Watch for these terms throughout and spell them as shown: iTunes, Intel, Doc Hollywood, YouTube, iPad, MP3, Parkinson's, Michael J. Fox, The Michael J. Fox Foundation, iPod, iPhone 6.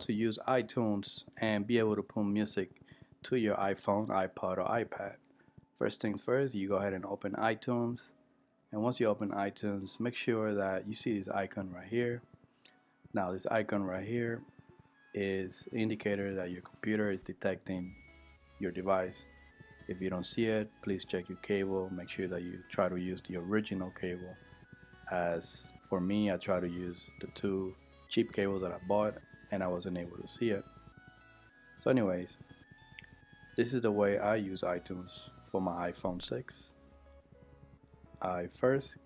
to use iTunes and be able to put music to your iPhone, iPod, or iPad. First things first, you go ahead and open iTunes, and once you open iTunes, make sure that you see this icon right here. Now this icon right here is an indicator that your computer is detecting your device. If you don't see it, please check your cable. Make sure that you try to use the original cable. As for me, I try to use the two cheap cables that I bought and I wasn't able to see it. So anyways, this is the way I use iTunes for my iPhone 6. I first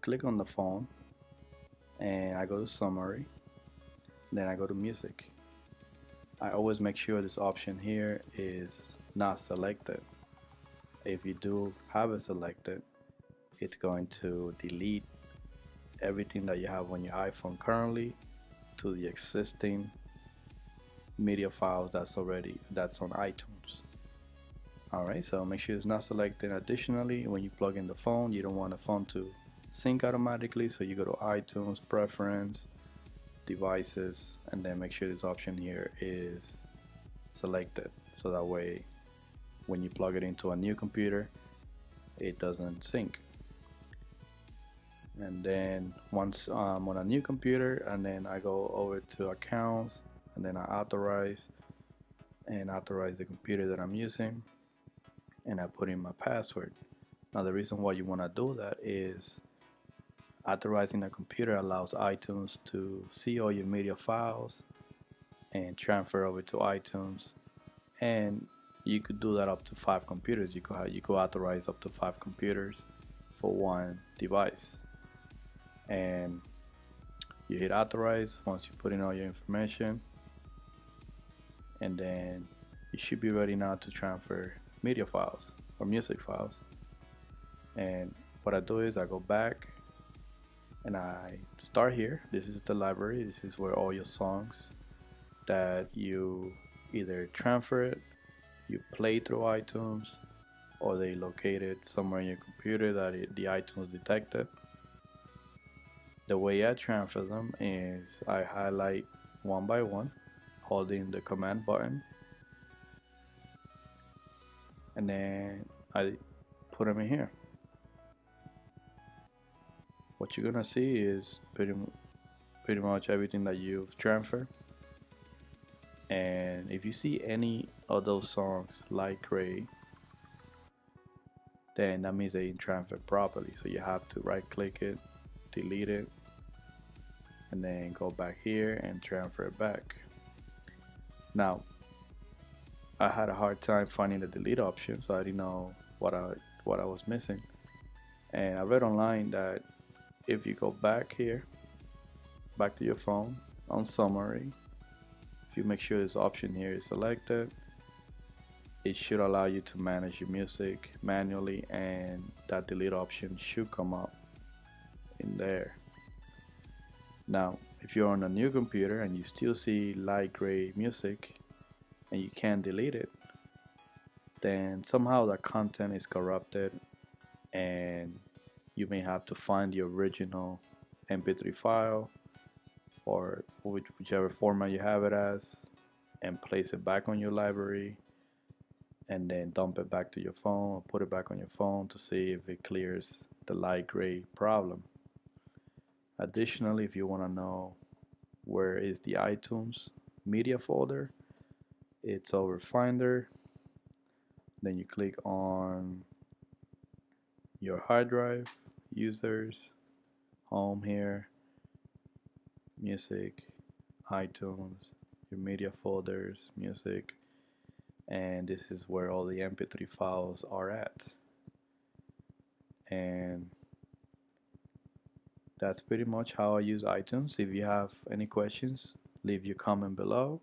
click on the phone and I go to summary, then I go to music. I always make sure this option here is not selected. If you do have it selected, it's going to delete everything that you have on your iPhone currently to the existing media files that's on iTunes. Alright, so make sure it's not selected. Additionally, when you plug in the phone, you don't want the phone to sync automatically, so you go to iTunes, Preference, Devices, and then make sure this option here is selected, so that way when you plug it into a new computer it doesn't sync. And then once I'm on a new computer, and then I go over to accounts, and then I authorize the computer that I'm using, and I put in my password. Now the reason why you want to do that is authorizing a computer allows iTunes to see all your media files and transfer over to iTunes, and you could do that up to 5 computers. You could authorize up to 5 computers for one device, and you hit authorize once you put in all your information, and then you should be ready now to transfer media files or music files. And what I do is I go back and I start here. This is the library. This is where all your songs that you either transfer it, you play through iTunes, or they located somewhere in your computer that the iTunes detected. The way I transfer them is I highlight one by one, holding the command button, and then I put them in here. What you're gonna see is pretty much everything that you've transferred. And if you see any of those songs light gray, then that means they didn't transfer properly. So you have to right click it, delete it, and then go back here and transfer it back. Now, I had a hard time finding the delete option, so I didn't know what I was missing. And I read online that if you go back here, back to your phone, on summary, you make sure this option here is selected, it should allow you to manage your music manually, and that delete option should come up in there. Now if you're on a new computer and you still see light gray music and you can't delete it, then somehow that content is corrupted and you may have to find the original MP3 file or whichever format you have it as, and place it back on your library, and then dump it back to your phone or put it back on your phone to see if it clears the light gray problem. Additionally, if you want to know where is the iTunes media folder, it's over Finder, then you click on your hard drive, users, home here, music, iTunes, your media folders, music, and this is where all the MP3 files are at. And that's pretty much how I use iTunes. If you have any questions, leave your comment below.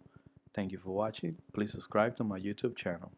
Thank you for watching. Please subscribe to my YouTube channel.